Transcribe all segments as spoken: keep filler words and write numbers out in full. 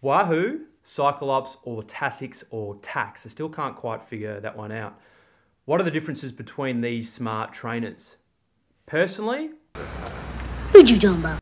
Wahoo, CycleOps, or Tacx or Tacx. I still can't quite figure that one out. What are the differences between these smart trainers? Personally, who'd you talking about?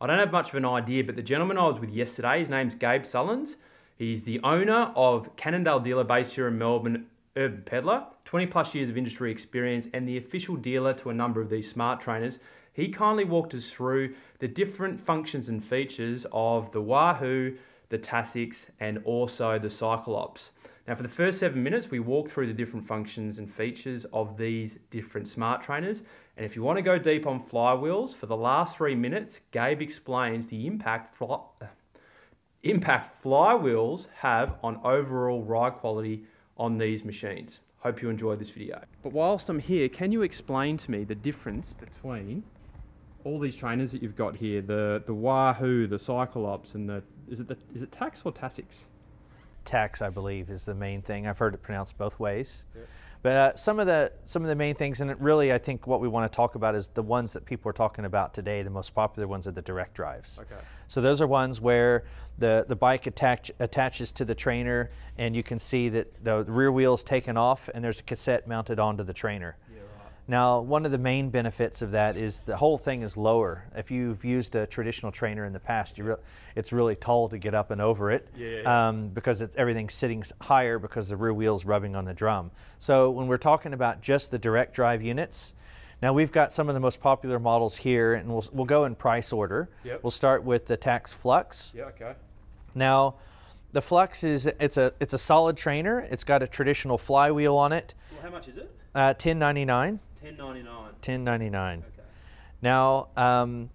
I don't have much of an idea, but the gentleman I was with yesterday, his name's Gabe Sullens. He's the owner of Cannondale dealer based here in Melbourne, Urban Pedaler, twenty plus years of industry experience and the official dealer to a number of these smart trainers. He kindly walked us through the different functions and features of the Wahoo, the Tacx, and also the CycleOps. Now for the first seven minutes, we walked through the different functions and features of these different smart trainers. And if you want to go deep on flywheels, for the last three minutes, Gabe explains the impact, fly, impact flywheels have on overall ride quality on these machines. Hope you enjoyed this video. But whilst I'm here, can you explain to me the difference between all these trainers that you've got here, the, the Wahoo, the CycleOps, and the, is it the, is it Tacx or Tacx? Tacx, I believe, is the main thing. I've heard it pronounced both ways. Yep. But uh, some of the some of the main things, and it really, I think what we want to talk about is the ones that people are talking about today. The most popular ones are the direct drives. Okay. So those are ones where the the bike attach attaches to the trainer, and you can see that the rear wheel's taken off, and there's a cassette mounted onto the trainer. Yeah, right. Now, one of the main benefits of that is the whole thing is lower. If you've used a traditional trainer in the past, you re it's really tall to get up and over it, yeah, yeah. Um, because it's, everything's sitting higher because the rear wheel's rubbing on the drum. So when we're talking about just the direct drive units, now we've got some of the most popular models here, and we'll, we'll go in price order. Yep. We'll start with the Tacx Flux. Yeah, okay. Now, the Flux is it's a, it's a solid trainer. It's got a traditional flywheel on it. Well, how much is it? Uh, ten ninety-nine. ten ninety-nine. ten ninety-nine. Okay. Now, um,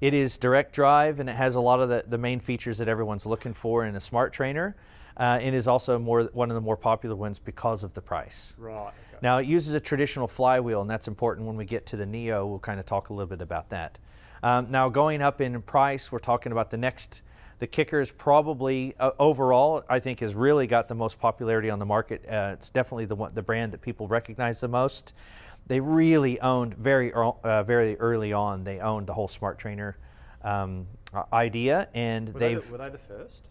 it is direct drive, and it has a lot of the, the main features that everyone's looking for in a smart trainer. Uh, it is also more one of the more popular ones because of the price. Right. Okay. Now, it uses a traditional flywheel, and that's important. When we get to the Neo, we'll kind of talk a little bit about that. Um, now, going up in price, we're talking about the next. The Kickr is probably, uh, overall, I think has really got the most popularity on the market. Uh, it's definitely the, one, the brand that people recognize the most. They really owned very, uh, very early on. They owned the whole smart trainer um, idea, and were they've. They the, were they the first?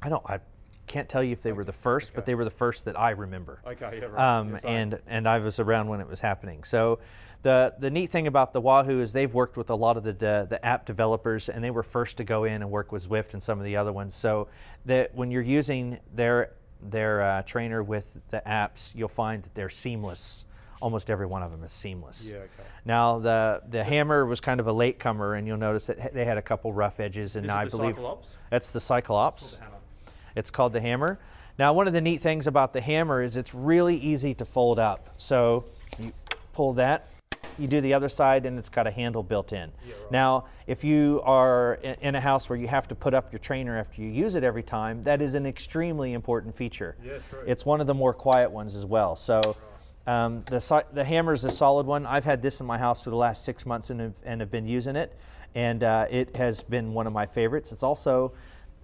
I don't. I can't tell you if they okay. were the first, okay. but they were the first that I remember. Okay, yeah, right. Um, yes, and I. and I was around when it was happening. So, the the neat thing about the Wahoo is they've worked with a lot of the de, the app developers, and they were first to go in and work with Zwift and some of the other ones. So that when you're using their their uh, trainer with the apps, you'll find that they're seamless. Almost every one of them is seamless. Yeah, okay. Now the the so Hammer was kind of a latecomer, and you'll notice that they had a couple rough edges, and is now it I the believe CycleOps? That's the CycleOps. It's, it's called the Hammer. Now one of the neat things about the Hammer is it's really easy to fold up. So you pull that, you do the other side, and it's got a handle built in. Yeah, right. Now if you are in a house where you have to put up your trainer after you use it every time, that is an extremely important feature. Yeah, true. It's one of the more quiet ones as well. So. Right. Um, the, the Hammer is a solid one. I've had this in my house for the last six months and have, and have been using it, and uh, it has been one of my favorites. It's also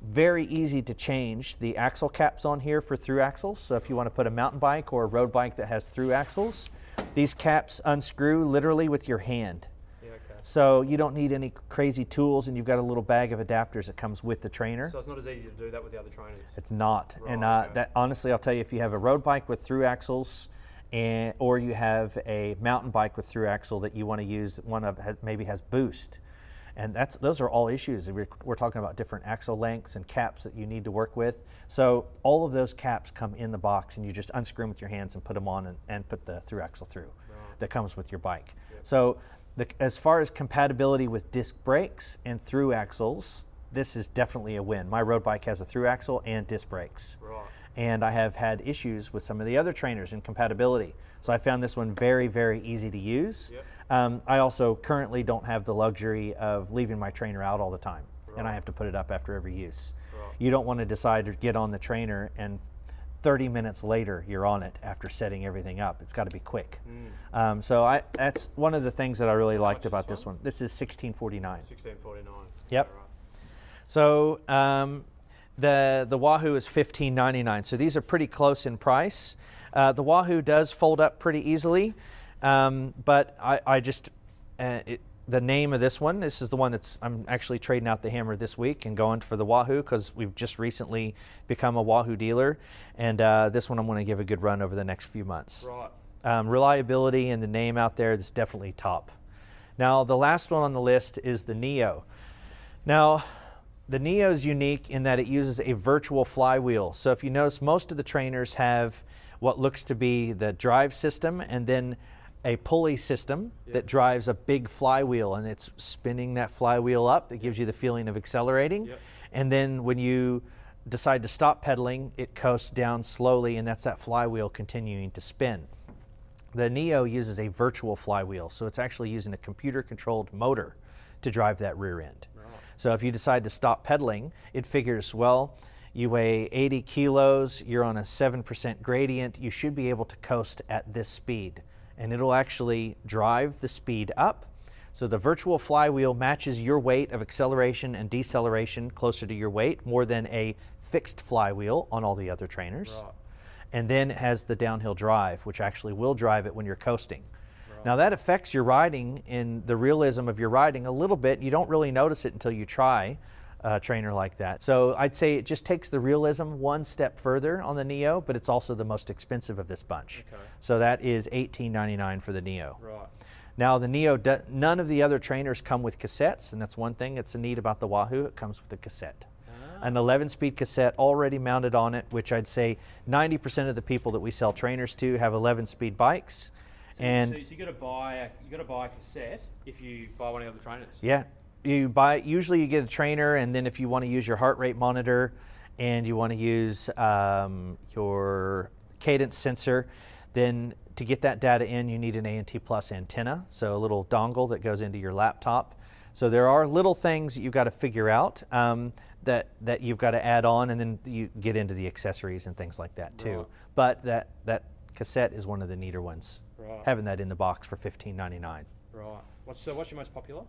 very easy to change the axle caps on here for through axles. So if you want to put a mountain bike or a road bike that has through axles, these caps unscrew literally with your hand. Yeah, okay. So you don't need any crazy tools, and you've got a little bag of adapters that comes with the trainer. So it's not as easy to do that with the other trainers. It's not. Right, and uh, okay. that, honestly, I'll tell you, if you have a road bike with through axles, And, or you have a mountain bike with through axle that you want to use, one of has, maybe has boost, and that's those are all issues. We're, we're talking about different axle lengths and caps that you need to work with. So all of those caps come in the box, and you just unscrew them with your hands and put them on, and, and put the through axle through right. that comes with your bike. Yep. So the, as far as compatibility with disc brakes and through axles, this is definitely a win. My road bike has a through axle and disc brakes. Right. And I have had issues with some of the other trainers in compatibility. So I found this one very, very easy to use. Yep. Um, I also currently don't have the luxury of leaving my trainer out all the time. Right. And I have to put it up after every use. Right. You don't want to decide to get on the trainer and thirty minutes later you're on it after setting everything up. It's got to be quick. Mm. Um, so I, that's one of the things that I really How liked about this one? one. This is sixteen forty-nine. sixteen forty-nine. Yep. Right. So. Um, The, the Wahoo is fifteen ninety-nine, so these are pretty close in price. Uh, the Wahoo does fold up pretty easily, um, but I, I just, uh, it, the name of this one, this is the one that's, I'm actually trading out the hammer this week and going for the Wahoo, because we've just recently become a Wahoo dealer. And uh, this one I'm going to give a good run over the next few months. Right. Um, reliability and the name out there, that's definitely top. Now, the last one on the list is the Neo. Now, the Neo is unique in that it uses a virtual flywheel. So if you notice, most of the trainers have what looks to be the drive system and then a pulley system yeah. that drives a big flywheel, and it's spinning that flywheel up. It gives you the feeling of accelerating. Yep. And then when you decide to stop pedaling, it coasts down slowly, and that's that flywheel continuing to spin. The Neo uses a virtual flywheel, so it's actually using a computer-controlled motor to drive that rear end. Right. So if you decide to stop pedaling, it figures, well, you weigh eighty kilos, you're on a seven percent gradient, you should be able to coast at this speed. And it'll actually drive the speed up. So the virtual flywheel matches your weight of acceleration and deceleration closer to your weight, more than a fixed flywheel on all the other trainers. Right. And then it has the downhill drive, which actually will drive it when you're coasting. Right. Now that affects your riding and the realism of your riding a little bit. You don't really notice it until you try a trainer like that. So I'd say it just takes the realism one step further on the Neo, but it's also the most expensive of this bunch. Okay. So that is eighteen ninety-nine for the Neo. Right. Now the Neo, none of the other trainers come with cassettes, and that's one thing that's neat about the Wahoo. It comes with a cassette. Ah. An eleven speed cassette already mounted on it, which I'd say ninety percent of the people that we sell trainers to have eleven speed bikes. So, and so you got to buy a, you got to buy a cassette if you buy one of the other trainers. Yeah. You buy, usually you get a trainer, and then if you want to use your heart rate monitor and you want to use um, your cadence sensor, then to get that data in, you need an A N T plus antenna, so a little dongle that goes into your laptop. So there are little things that you've got to figure out um, that, that you've got to add on, and then you get into the accessories and things like that too. Right. But that, that cassette is one of the neater ones, right. having that in the box for fifteen ninety-nine. Right. What's, so what's your most popular?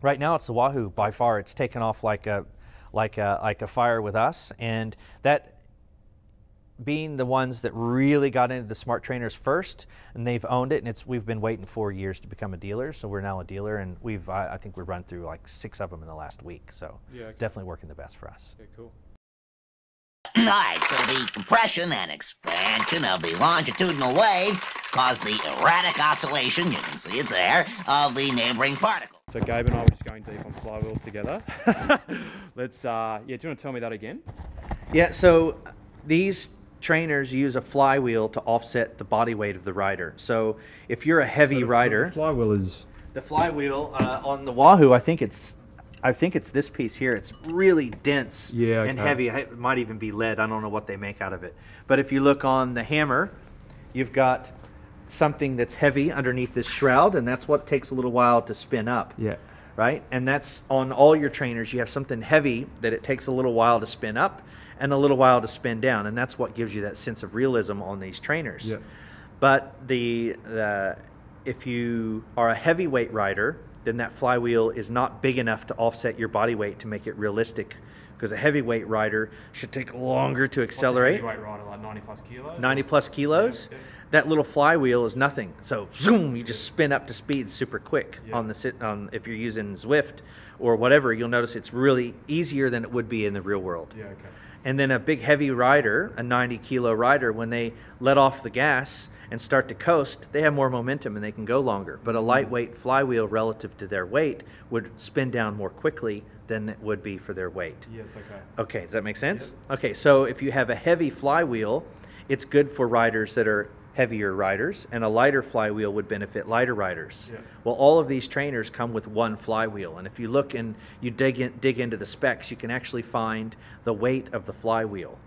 Right now it's the Wahoo by far. It's taken off like a, like a, like a fire with us, and that being the ones that really got into the smart trainers first, and they've owned it. And it's, we've been waiting four years to become a dealer, so we're now a dealer, and we've I, I think we've run through like six of them in the last week. So yeah, okay. It's definitely working the best for us. Okay, cool. All right, so the compression and expansion of the longitudinal waves cause the erratic oscillation, you can see it there, of the neighboring particles. So Gabe and I were just going deep on flywheels together. Let's, uh, yeah, do you want to tell me that again? Yeah, so these trainers use a flywheel to offset the body weight of the rider. So if you're a heavy so the rider, the flywheel is the flywheel uh, on the Wahoo. I think it's, I think it's this piece here. It's really dense yeah, okay. and heavy. It might even be lead. I don't know what they make out of it. But if you look on the Hammer, you've got something that's heavy underneath this shroud, and that's what takes a little while to spin up. Yeah. Right? And that's on all your trainers. You have something heavy that it takes a little while to spin up and a little while to spin down, and that's what gives you that sense of realism on these trainers. Yeah. But the, the if you are a heavyweight rider, then that flywheel is not big enough to offset your body weight to make it realistic, because a heavyweight rider should take longer to accelerate. What's a heavyweight rider, like ninety plus kilos? ninety plus kilos. Yeah, okay. That little flywheel is nothing. So zoom, you just spin up to speed super quick. Yeah. On the on, if you're using Zwift or whatever, you'll notice it's really easier than it would be in the real world. Yeah, okay. And then a big heavy rider, a ninety kilo rider, when they let off the gas and start to coast, they have more momentum and they can go longer. But a lightweight flywheel relative to their weight would spin down more quickly than it would be for their weight. Yes, okay. Okay, does that make sense? Yep. Okay, so if you have a heavy flywheel, it's good for riders that are heavier riders, and a lighter flywheel would benefit lighter riders. Yeah. Well, all of these trainers come with one flywheel, and if you look and you dig in, dig into the specs, you can actually find the weight of the flywheel,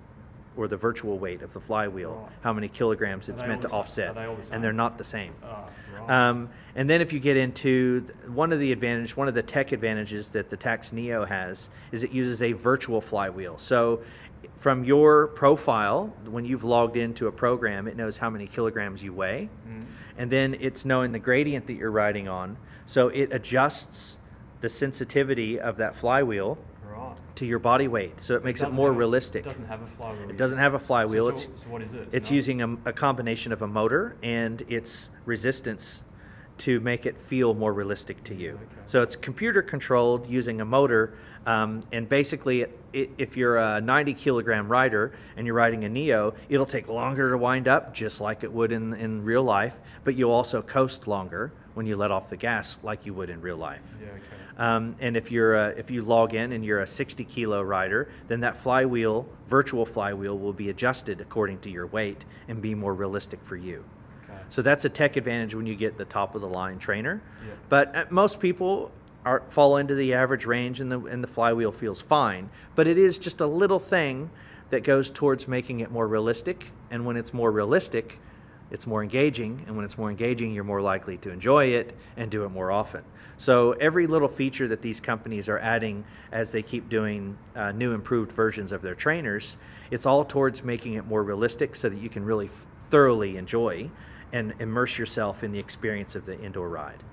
or the virtual weight of the flywheel, right. how many kilograms it's meant to offset, they and they're not the same. Oh, right. um, and then if you get into one of the advantage, one of the tech advantages that the Tacx Neo has is it uses a virtual flywheel. So from your profile, when you've logged into a program, it knows how many kilograms you weigh, mm. and then it's knowing the gradient that you're riding on, so it adjusts the sensitivity of that flywheel right. to your body weight, so it makes it, it more have, realistic. It doesn't have a flywheel. It doesn't have a flywheel. So, it's, so what is it? It's no. using a, a combination of a motor and its resistance to make it feel more realistic to you. Okay. So it's computer controlled using a motor, um, and basically it, it, if you're a ninety kilogram rider and you're riding a Neo, it'll take longer to wind up, just like it would in, in real life, but you'll also coast longer when you let off the gas like you would in real life. Yeah, okay. Um, and if you're a, if you log in and you're a sixty kilo rider, then that flywheel, virtual flywheel, will be adjusted according to your weight and be more realistic for you. Okay. So that's a tech advantage when you get the top of the line trainer. Yeah. But most people are, fall into the average range, and the and the flywheel feels fine. But it is just a little thing that goes towards making it more realistic. And when it's more realistic, it's more engaging, and when it's more engaging, you're more likely to enjoy it and do it more often. So every little feature that these companies are adding as they keep doing uh, new improved versions of their trainers, it's all towards making it more realistic so that you can really thoroughly enjoy and immerse yourself in the experience of the indoor ride.